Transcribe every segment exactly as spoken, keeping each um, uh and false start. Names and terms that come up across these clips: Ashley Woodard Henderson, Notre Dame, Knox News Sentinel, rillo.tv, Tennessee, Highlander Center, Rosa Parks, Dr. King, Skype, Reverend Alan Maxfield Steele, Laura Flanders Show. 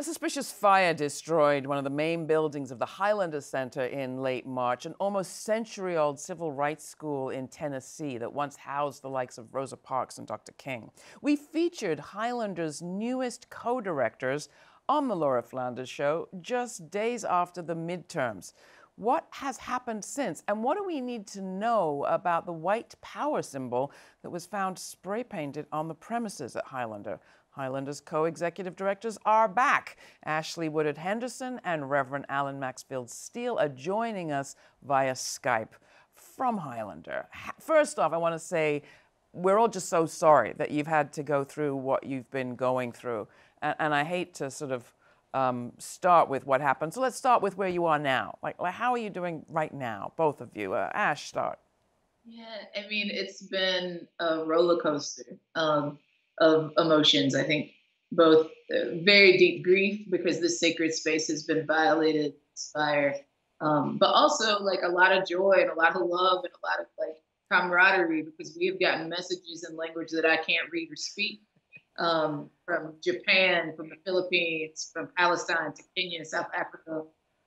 A suspicious fire destroyed one of the main buildings of the Highlander Center in late March, an almost century-old civil rights school in Tennessee that once housed the likes of Rosa Parks and Doctor King. We featured Highlander's newest co-directors on the Laura Flanders Show just days after the midterms. What has happened since, and what do we need to know about the white power symbol that was found spray-painted on the premises at Highlander? Highlander's co-executive directors are back. Ashley Woodard Henderson and Reverend Alan Maxfield Steele are joining us via Skype from Highlander. First off, I want to say we're all just so sorry that you've had to go through what you've been going through. And, and I hate to sort of um, start with what happened. So let's start with where you are now. Like, like how are you doing right now, both of you? Uh, Ash, start. Yeah, I mean, it's been a roller coaster. Um, of emotions. I think both very deep grief because this sacred space has been violated, inspired, um, but also like a lot of joy and a lot of love and a lot of like camaraderie, because we have gotten messages in language that I can't read or speak, um, from Japan, from the Philippines, from Palestine to Kenya, South Africa,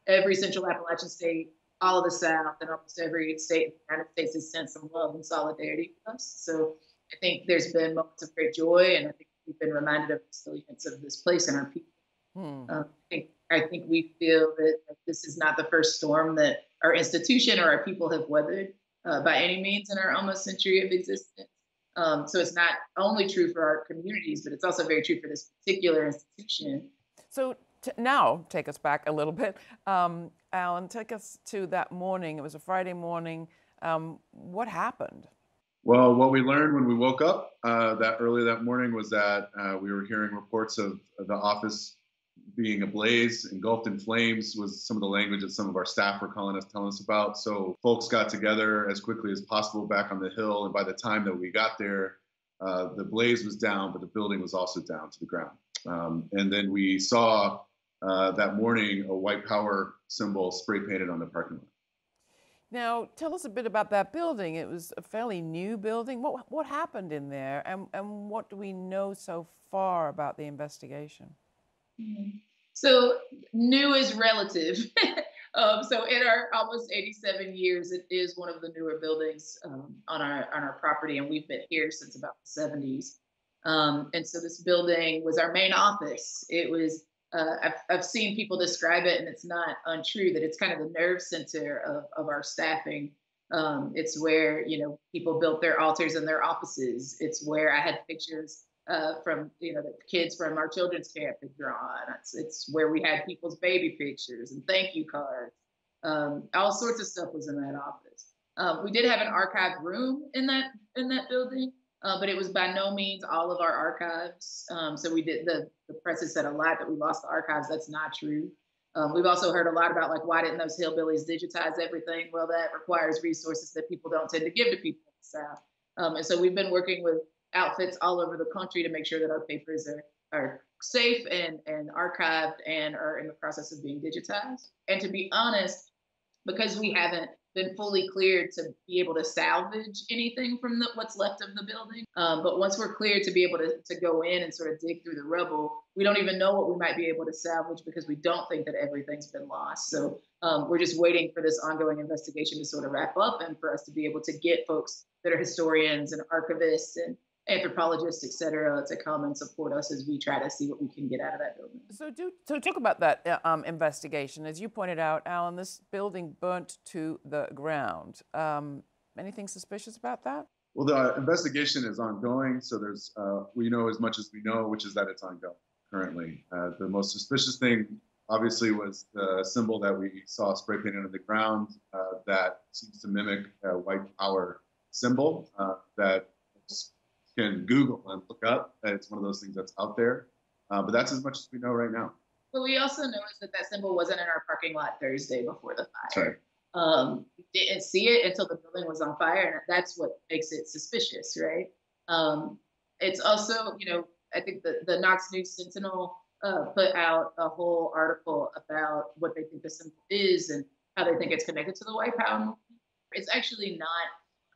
every Central Appalachian state, all of the South, and almost every state in the United States has sent some love and solidarity to us. So I think there's been moments of great joy, and I think we've been reminded of the resilience of this place and our people. Hmm. Um, I, think, I think we feel that, that this is not the first storm that our institution or our people have weathered uh, by any means in our almost century of existence. Um, so it's not only true for our communities, but it's also very true for this particular institution. So t now take us back a little bit. Um, Alan, take us to that morning. It was a Friday morning. Um, what happened? Well, what we learned when we woke up uh, that early that morning was that uh, we were hearing reports of, of the office being ablaze, engulfed in flames, was some of the language that some of our staff were calling us, telling us about. So folks got together as quickly as possible back on the hill, and by the time that we got there, uh, the blaze was down, but the building was also down to the ground. Um, and then we saw uh, that morning a white power symbol spray painted on the parking lot. Now, tell us a bit about that building. It was a fairly new building. What, what happened in there, and, and what do we know so far about the investigation? So, new is relative. um, so, in our almost eighty-seven years, it is one of the newer buildings um, on, our, on our property, and we've been here since about the seventies. Um, and so, this building was our main office. It was Uh, I've, I've seen people describe it, and it's not untrue, that it's kind of the nerve center of, of our staffing. Um, it's where, you know, people built their altars in their offices. It's where I had pictures uh, from, you know, the kids from our children's camp had drawn. It's, it's where we had people's baby pictures and thank you cards. Um, all sorts of stuff was in that office. Um, we did have an archive room in that, in that building. Uh, but it was by no means all of our archives. Um, so we did, the, the press has said a lot that we lost the archives. That's not true. Um, we've also heard a lot about, like, why didn't those hillbillies digitize everything? Well, that requires resources that people don't tend to give to people in the South. Um, and so we've been working with outfits all over the country to make sure that our papers are, are safe and, and archived and are in the process of being digitized. And to be honest, because we haven't been fully cleared to be able to salvage anything from the, what's left of the building. Um, but once we're cleared to be able to, to go in and sort of dig through the rubble, we don't even know what we might be able to salvage, because we don't think that everything's been lost. So um, we're just waiting for this ongoing investigation to sort of wrap up, and for us to be able to get folks that are historians and archivists and anthropologists, et cetera, to come and support us as we try to see what we can get out of that building. So, do, so talk about that um, investigation. As you pointed out, Alan, this building burnt to the ground. Um, anything suspicious about that? Well, the investigation is ongoing, so there's uh, we know as much as we know, which is that it's ongoing currently. Uh, the most suspicious thing, obviously, was the symbol that we saw spray painted on the ground uh, that seems to mimic a white power symbol uh, that can Google and look up. It's one of those things that's out there. Uh, but that's as much as we know right now. What we also know is that that symbol wasn't in our parking lot Thursday before the fire. Right. Um, we didn't see it until the building was on fire, and that's what makes it suspicious, right? Um, it's also, you know, I think the, the Knox News Sentinel uh, put out a whole article about what they think the symbol is and how they think it's connected to the white power movement. It's actually not...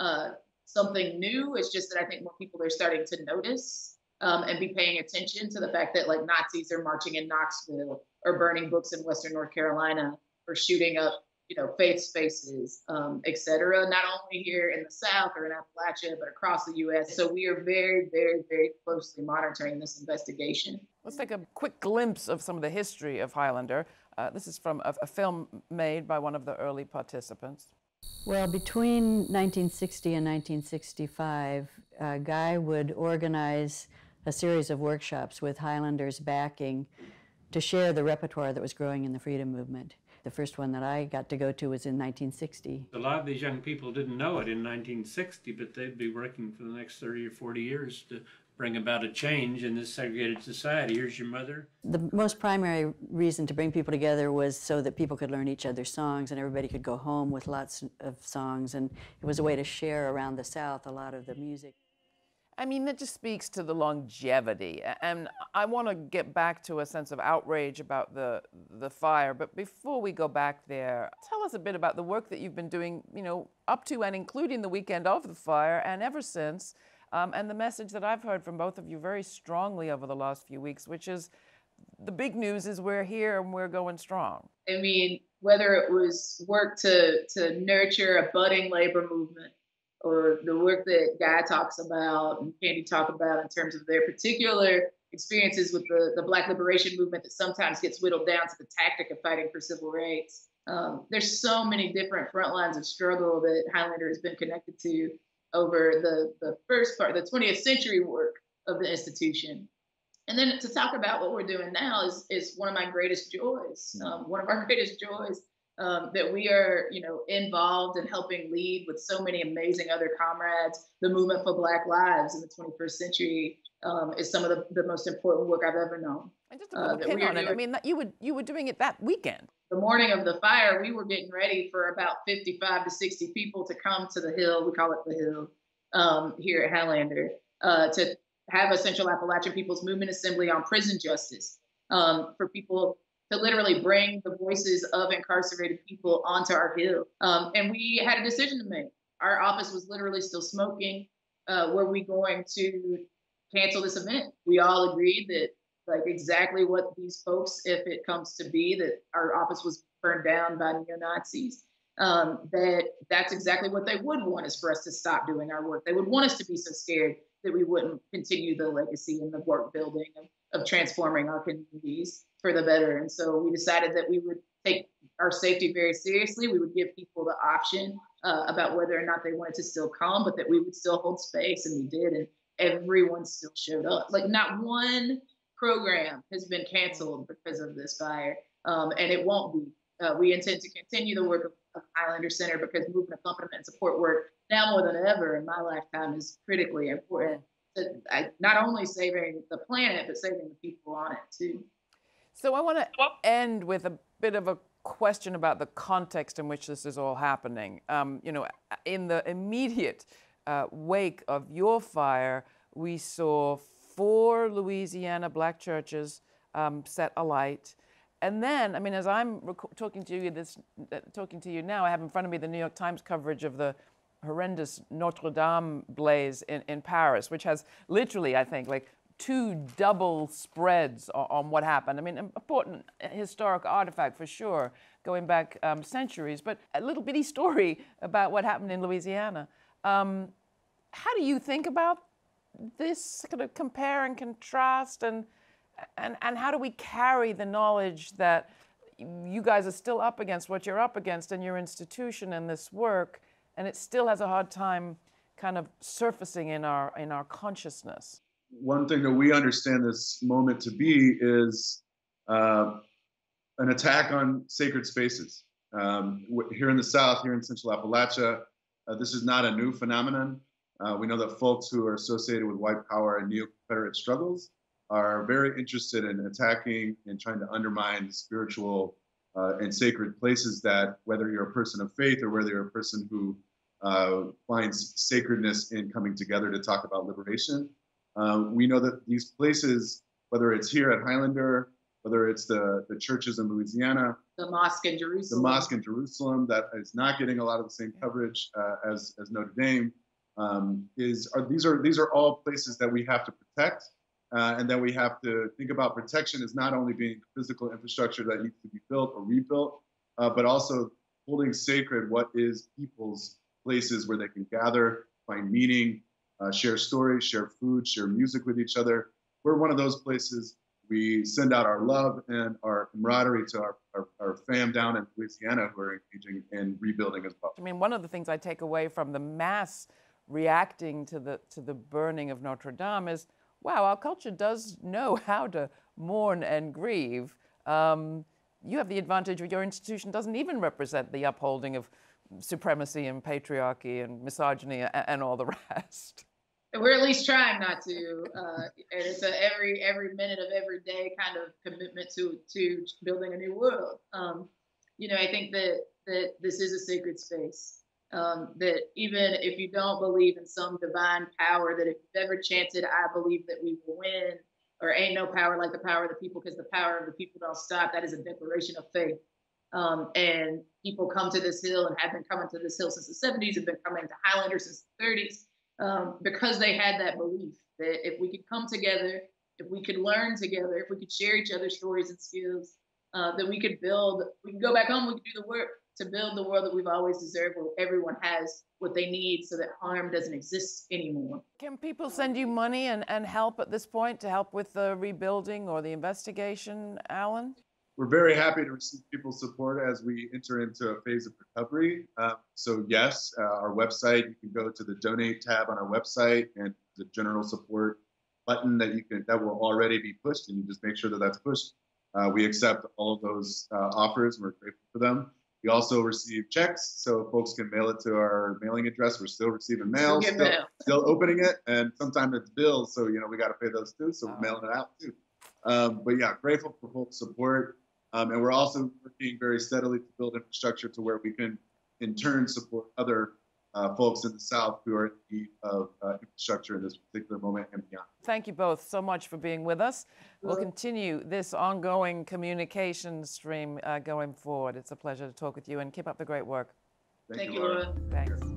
Uh, something new. It's just that I think more people are starting to notice um, and be paying attention to the fact that like Nazis are marching in Knoxville or burning books in Western North Carolina or shooting up, you know, faith spaces, um, et cetera, not only here in the South or in Appalachia, but across the U S. So we are very, very, very closely monitoring this investigation. Let's take a quick glimpse of some of the history of Highlander. Uh, this is from a, a film made by one of the early participants. Well, between nineteen sixty and nineteen sixty-five, uh, Guy would organize a series of workshops with Highlanders backing to share the repertoire that was growing in the freedom movement. The first one that I got to go to was in nineteen sixty. A lot of these young people didn't know it in nineteen sixty, but they'd be working for the next thirty or forty years to bring about a change in this segregated society. Here's your mother. The most primary reason to bring people together was so that people could learn each other's songs and everybody could go home with lots of songs, and it was a way to share around the South a lot of the music. I mean, that just speaks to the longevity. And I want to get back to a sense of outrage about the, the fire. But before we go back there, tell us a bit about the work that you've been doing, you know, up to and including the weekend of the fire and ever since. Um, and the message that I've heard from both of you very strongly over the last few weeks, which is the big news is we're here and we're going strong. I mean, whether it was work to, to nurture a budding labor movement, or the work that Guy talks about and Candy talk about in terms of their particular experiences with the, the Black Liberation Movement that sometimes gets whittled down to the tactic of fighting for civil rights. Um, there's so many different front lines of struggle that Highlander has been connected to over the, the first part, the twentieth century work of the institution. And then to talk about what we're doing now is, is one of my greatest joys, um, one of our greatest joys. Um, that we are, you know, involved in helping lead with so many amazing other comrades. The movement for Black lives in the twenty-first century um, is some of the, the most important work I've ever known. And just to put uh, a pin on it, I mean, you were, you were doing it that weekend. The morning of the fire, we were getting ready for about fifty-five to sixty people to come to the Hill, we call it the Hill, um, here at Highlander, uh, to have a Central Appalachian People's Movement Assembly on prison justice um, for people to literally bring the voices of incarcerated people onto our Hill. Um, and we had a decision to make. Our office was literally still smoking. Uh, were we going to cancel this event? We all agreed that like exactly what these folks, if it comes to be that our office was burned down by neo-Nazis, um, that that's exactly what they would want is for us to stop doing our work. They would want us to be so scared that we wouldn't continue the legacy and the work building of, of transforming our communities for the better. And so we decided that we would take our safety very seriously. We would give people the option uh, about whether or not they wanted to still come, but that we would still hold space. And we did, and everyone still showed up. Like not one program has been canceled because of this fire, um, and it won't be. Uh, we intend to continue the work of, of Highlander Center because movement accompaniment and support work now more than ever in my lifetime is critically important to not only saving the planet, but saving the people on it too. So I want to end with a bit of a question about the context in which this is all happening. Um, you know, in the immediate uh, wake of your fire, we saw four Louisiana Black churches um, set alight, and then, I mean, as I'm talking to you this, uh, talking to you now, I have in front of me the New York Times coverage of the horrendous Notre Dame blaze in, in Paris, which has literally, I think, like two double spreads on, on what happened. I mean, an important historic artifact for sure, going back um, centuries, but a little bitty story about what happened in Louisiana. Um, how do you think about this kind of compare and contrast, and, and, and how do we carry the knowledge that you guys are still up against what you're up against in your institution and this work, and it still has a hard time kind of surfacing in our, in our consciousness? One thing that we understand this moment to be is uh, an attack on sacred spaces. Um, here in the South, here in Central Appalachia, uh, this is not a new phenomenon. Uh, we know that folks who are associated with white power and neo-Confederate struggles are very interested in attacking and trying to undermine the spiritual uh, and sacred places that, whether you're a person of faith or whether you're a person who uh, finds sacredness in coming together to talk about liberation, Um, we know that these places, whether it's here at Highlander, whether it's the, the churches in Louisiana, the mosque in Jerusalem, the mosque in Jerusalem that is not getting a lot of the same coverage uh, as as Notre Dame, um, is are these are these are all places that we have to protect uh, and that we have to think about protection as not only being physical infrastructure that needs to be built or rebuilt, uh, but also holding sacred what is people's places where they can gather, find meaning, uh, share stories, share food, share music with each other. We're one of those places. We send out our love and our camaraderie to our, our, our fam down in Louisiana who are engaging in rebuilding as well. I mean, one of the things I take away from the mass reacting to the, to the burning of Notre Dame is, wow, our culture does know how to mourn and grieve. Um, you have the advantage where your institution doesn't even represent the upholding of supremacy and patriarchy and misogyny and, and all the rest. We're at least trying not to, uh, and it's a every every minute of every day kind of commitment to to building a new world. Um, you know, I think that that this is a sacred space. Um, that even if you don't believe in some divine power, that if you've ever chanted, "I believe that we will win," or "Ain't no power like the power of the people," because the power of the people don't stop. That is a declaration of faith. Um, and people come to this hill and have been coming to this hill since the seventies. Have been coming to Highlander since the thirties. Um, because they had that belief that if we could come together, if we could learn together, if we could share each other's stories and skills, uh, that we could build, we could go back home, we could do the work to build the world that we've always deserved, where everyone has what they need so that harm doesn't exist anymore. Can people send you money and, and help at this point to help with the rebuilding or the investigation, Alan? We're very happy to receive people's support as we enter into a phase of recovery. Um, so yes, uh, our website, you can go to the donate tab on our website and the general support button that you can, that will already be pushed, and you just make sure that that's pushed. Uh, we accept all of those uh, offers, and we're grateful for them. We also receive checks, so folks can mail it to our mailing address. We're still receiving mail, still, mail. still opening it, and sometimes it's bills, so you know we gotta pay those too, so oh. we're mailing it out too. Um, but yeah, grateful for folks' support. Um, and we're also working very steadily to build infrastructure to where we can, in turn, support other uh, folks in the South who are in need of uh, infrastructure in this particular moment and beyond. Thank you both so much for being with us. We'll continue this ongoing communication stream uh, going forward. It's a pleasure to talk with you, and keep up the great work. Thank, Thank you, Laura. Thanks.